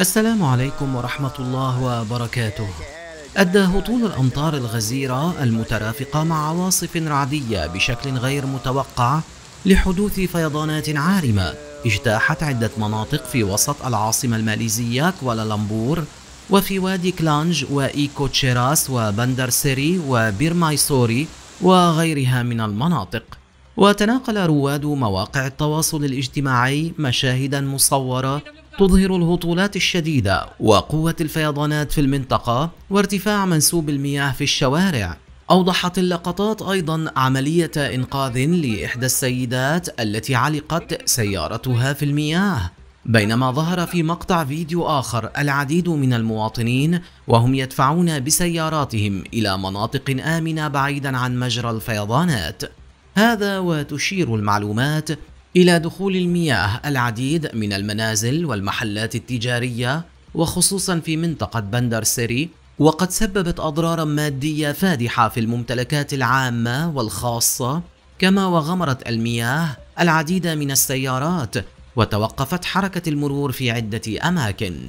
السلام عليكم ورحمة الله وبركاته. أدى هطول الأمطار الغزيرة المترافقة مع عواصف رعدية بشكل غير متوقع لحدوث فيضانات عارمة اجتاحت عدة مناطق في وسط العاصمة الماليزية كوالالمبور، وفي وادي كلانج وإيكو تشيراس وبندر سيري وبيرمايسوري وغيرها من المناطق. وتناقل رواد مواقع التواصل الاجتماعي مشاهدا مصورة تظهر الهطولات الشديدة وقوة الفيضانات في المنطقة وارتفاع منسوب المياه في الشوارع. أوضحت اللقطات أيضا عملية إنقاذ لإحدى السيدات التي علقت سيارتها في المياه، بينما ظهر في مقطع فيديو آخر العديد من المواطنين وهم يدفعون بسياراتهم إلى مناطق آمنة بعيدا عن مجرى الفيضانات. هذا وتشير المعلومات إلى دخول المياه العديد من المنازل والمحلات التجارية، وخصوصا في منطقة بندر سيري، وقد سببت أضرارا مادية فادحة في الممتلكات العامة والخاصة، كما وغمرت المياه العديد من السيارات وتوقفت حركة المرور في عدة أماكن.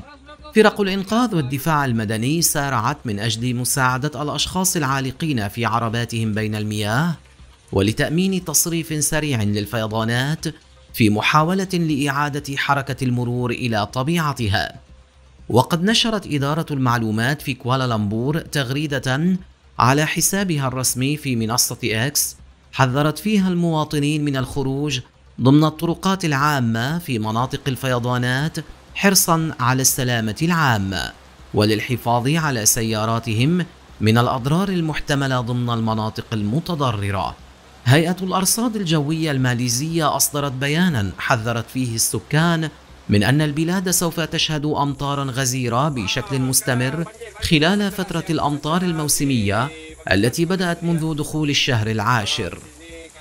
فرق الإنقاذ والدفاع المدني سارعت من أجل مساعدة الأشخاص العالقين في عرباتهم بين المياه ولتأمين تصريف سريع للفيضانات في محاولة لإعادة حركة المرور إلى طبيعتها. وقد نشرت إدارة المعلومات في كوالالمبور تغريدة على حسابها الرسمي في منصة إكس حذرت فيها المواطنين من الخروج ضمن الطرقات العامة في مناطق الفيضانات حرصا على السلامة العامة وللحفاظ على سياراتهم من الأضرار المحتملة ضمن المناطق المتضررة. هيئة الأرصاد الجوية الماليزية أصدرت بيانا حذرت فيه السكان من أن البلاد سوف تشهد أمطارا غزيرة بشكل مستمر خلال فترة الأمطار الموسمية التي بدأت منذ دخول الشهر العاشر،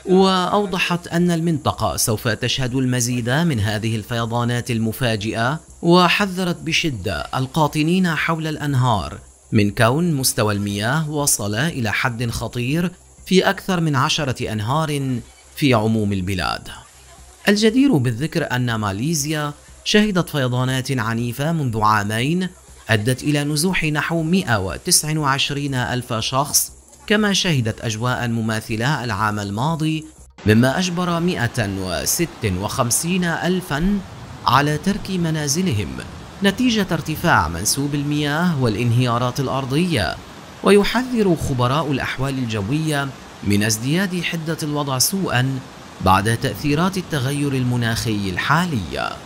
وأوضحت أن المنطقة سوف تشهد المزيد من هذه الفيضانات المفاجئة، وحذرت بشدة القاطنين حول الأنهار من كون مستوى المياه وصل إلى حد خطير في أكثر من 10 أنهار في عموم البلاد. الجدير بالذكر أن ماليزيا شهدت فيضانات عنيفة منذ عامين أدت إلى نزوح نحو 129 ألف شخص، كما شهدت أجواء مماثلة العام الماضي، مما أجبر 156 ألفا على ترك منازلهم نتيجة ارتفاع منسوب المياه والانهيارات الأرضية. ويحذر خبراء الأحوال الجوية من ازدياد حدة الوضع سوءا بعد تأثيرات التغير المناخي الحالية.